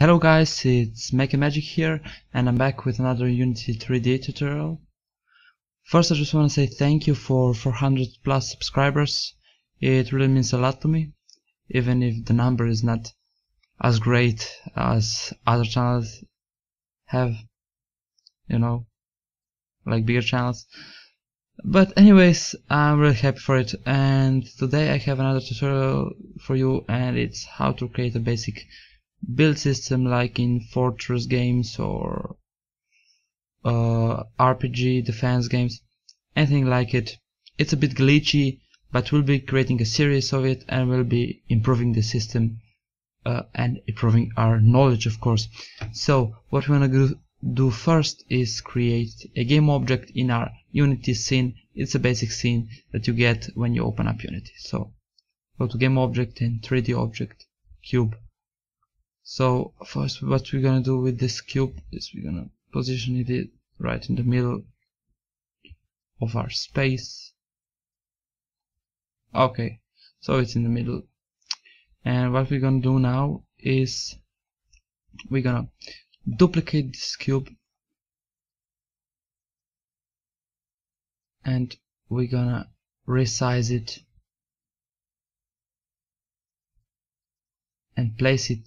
Hello guys, it's MakingMagic here, and I'm back with another Unity 3D tutorial. First, I just want to say thank you for 400 plus subscribers. It really means a lot to me, even if the number is not as great as other channels have, you know, like bigger channels. But anyways, I'm really happy for it, and today I have another tutorial for you, and it's how to create a basic build system like in fortress games or RPG defense games, anything like it. It's a bit glitchy, but we'll be creating a series of it, and we'll be improving the system and improving our knowledge, of course. So what we want to do first is create a game object in our Unity scene. It's a basic scene that you get when you open up Unity. So go to game object and 3D object cube. So first, what we're gonna do with this cube is we're gonna position it right in the middle of our space. Okay, so it's in the middle. And what we're gonna do now is we're gonna duplicate this cube, and we're gonna resize it and place it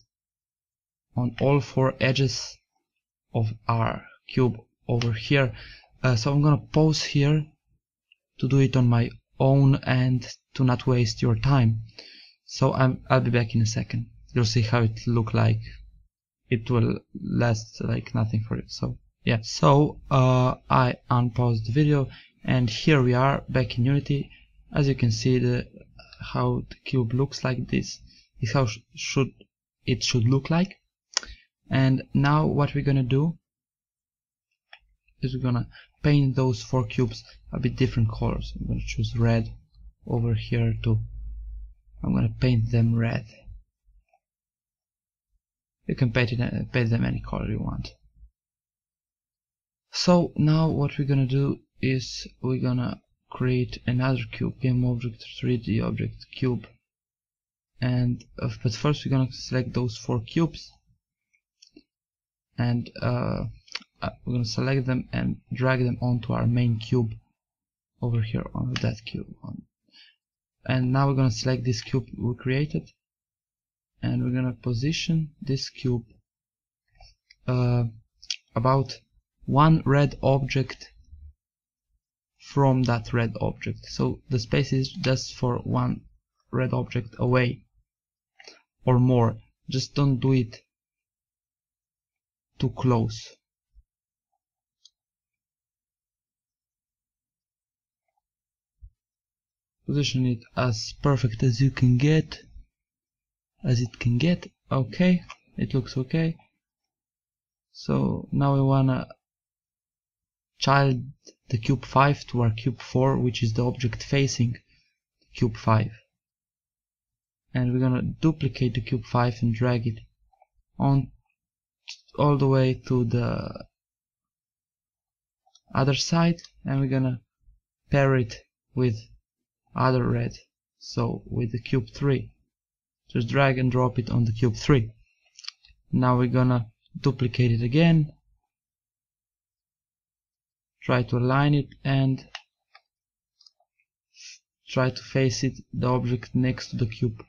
on all four edges of our cube over here. So I'm gonna pause here to do it on my own and to not waste your time. So I'll be back in a second. You'll see how it look like. It will last like nothing for you. So yeah. So I unpaused the video, and here we are back in Unity. As you can see, how the cube looks like. This is how it should look like. And now what we're gonna do is we're gonna paint those four cubes a bit different colors. I'm gonna choose red over here too. I'm gonna paint them red. You can paint them any color you want. So now what we're gonna do is we're gonna create another cube, game object, 3D object, cube. And but first we're gonna select those four cubes. And we're going to select them and drag them onto our main cube over here, on that cube. And now we're going to select this cube we created, and we're going to position this cube about one red object from that red object. So the space is just for one red object away or more. Just don't do it too close. Position it as perfect as you can get, as it can get. Okay, it looks okay. So now we wanna child the cube 5 to our cube 4, which is the object facing cube 5, and we're gonna duplicate the cube 5 and drag it on all the way to the other side, and we're gonna pair it with other red, so with the cube 3. Just drag and drop it on the cube 3. Now we're gonna duplicate it again, try to align it, and try to face it, the object next to the cube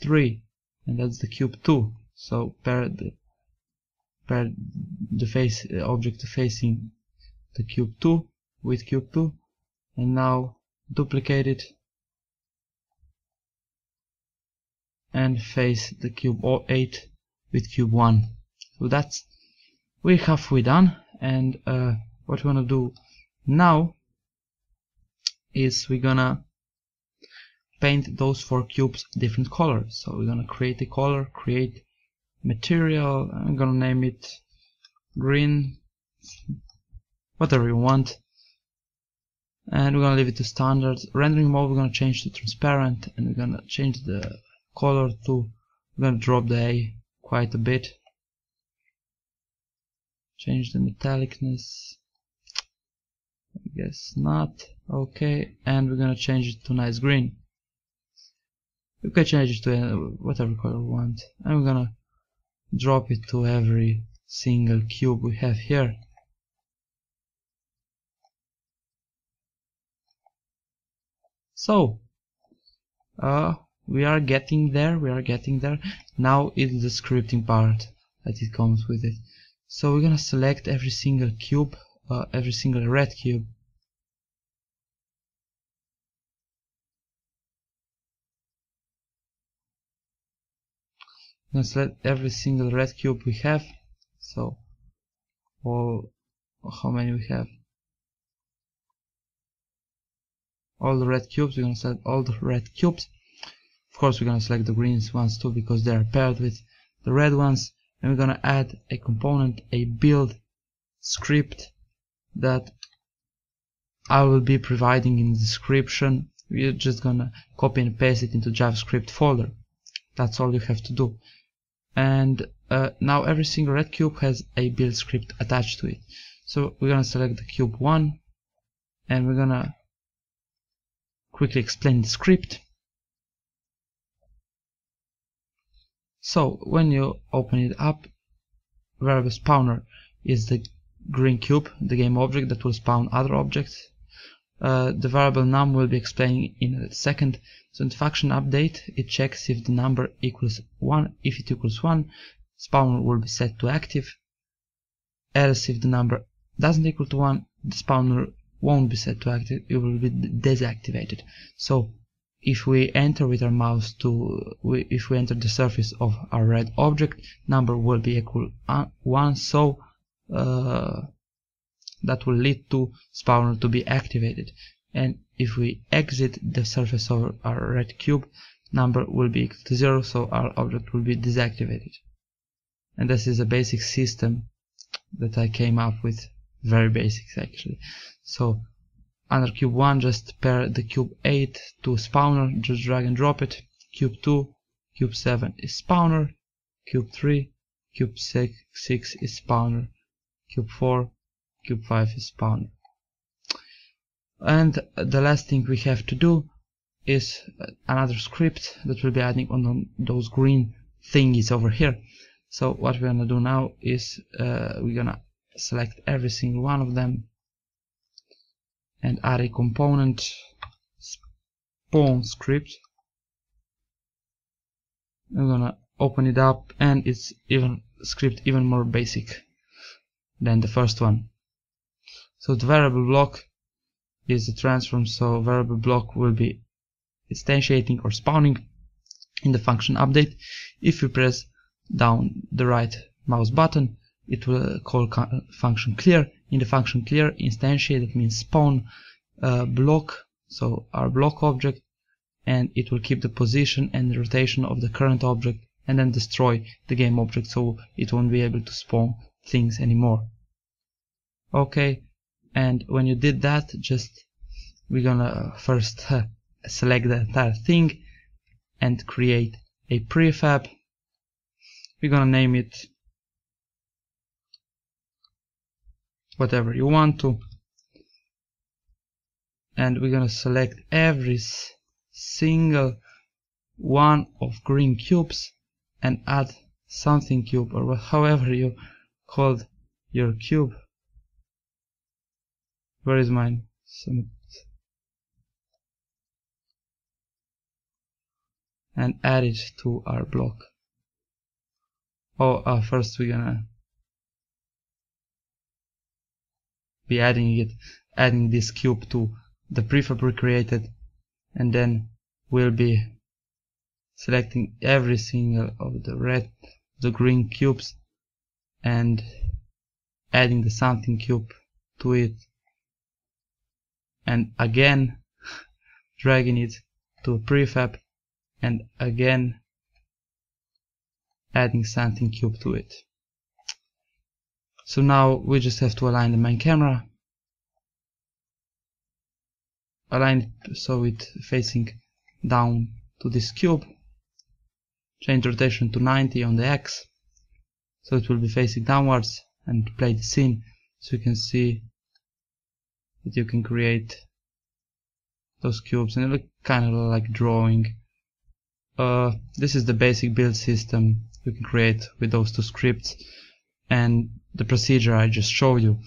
3, and that's the cube 2. So pair the face object facing the cube 2 with cube 2, and now duplicate it and face the cube 8 with cube 1. So that's, we're halfway done, and what we want to do now is we're gonna paint those four cubes different colors. So we're gonna create a color, create material. I'm gonna name it green, whatever you want, and we're gonna leave it to standard. Rendering mode, we're gonna change to transparent, and we're gonna change the color to, we're gonna drop the A quite a bit, change the metallicness, I guess not. Okay, and we're gonna change it to nice green. You can change it to whatever color you want. I'm gonna drop it to every single cube we have here. So we are getting there, now is the scripting part that it comes with it. So we're gonna select every single cube, every single red cube. Let's select every single red cube we have. So, all, how many we have? All the red cubes, we're gonna select all the red cubes. Of course, we're gonna select the green ones too, because they are paired with the red ones. And we're gonna add a component, a build script that I will be providing in the description. We're just gonna copy and paste it into JavaScript folder. That's all you have to do. And now every single red cube has a build script attached to it. So we're gonna select the cube 1 and we're gonna quickly explain the script. So when you open it up, variable spawner is the green cube, the game object that will spawn other objects. The variable num will be explained in a second. So in the function update, it checks if the number equals 1. If it equals 1, spawner will be set to active. Else, if the number doesn't equal to 1, the spawner won't be set to active, it will be deactivated. So if we enter with our mouse to, if we enter the surface of our red object, number will be equal 1, so that will lead to spawner to be activated. And if we exit the surface of our red cube, number will be equal to 0, so our object will be deactivated. And this is a basic system that I came up with, very basic actually. So under cube 1, just pair the cube 8 to spawner, just drag and drop it. Cube 2, cube 7 is spawner, cube 3, cube 6 is spawner, cube 4, cube 5 is spawner. And the last thing we have to do is another script that will be adding on those green thingies over here. So what we're gonna do now is we're gonna select every single one of them and add a component spawn script. I'm gonna open it up, and it's even more basic than the first one. So the variable block is the transform, so variable block will be instantiating or spawning in the function update. If you press down the right mouse button, it will call function clear. In the function clear, instantiate, that means spawn block, so our block object, and it will keep the position and the rotation of the current object, and then destroy the game object, so it won't be able to spawn things anymore. Okay, and when you did that, just we're gonna first select the entire thing and create a prefab. We're gonna name it whatever you want to, and we're gonna select every single one of green cubes and add something cube, or however you called your cube. Where is mine? And add it to our block. Oh, first we're gonna be adding this cube to the prefab we created, and then we'll be selecting every single of the red, the green cubes, and adding the something cube to it, and again dragging it to a prefab, and again adding something cube to it. So now we just have to align the main camera, align it so it's facing down to this cube, change rotation to 90 on the X, so it will be facing downwards, and play the scene, so you can see that you can create those cubes, and it looks kind of like drawing. This is the basic build system. you can create with those two scripts and the procedure I just showed you.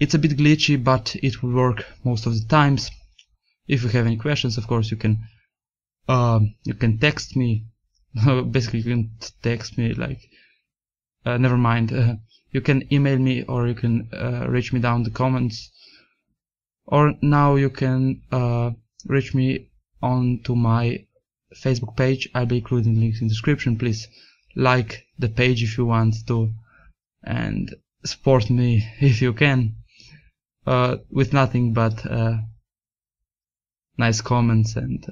It's a bit glitchy, but it will work most of the times. If you have any questions, of course, you can text me. Basically, you can text me, like, never mind. You can email me, or you can reach me down the comments. Or now you can reach me onto my Facebook page. I'll be including links in the description. Please like the page if you want to, and support me if you can, with nothing but nice comments and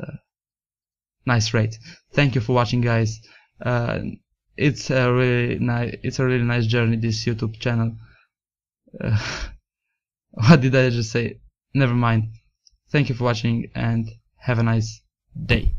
nice rate. Thank you for watching, guys. It's a really nice journey, this YouTube channel. What did I just say? Never mind. Thank you for watching and have a nice day.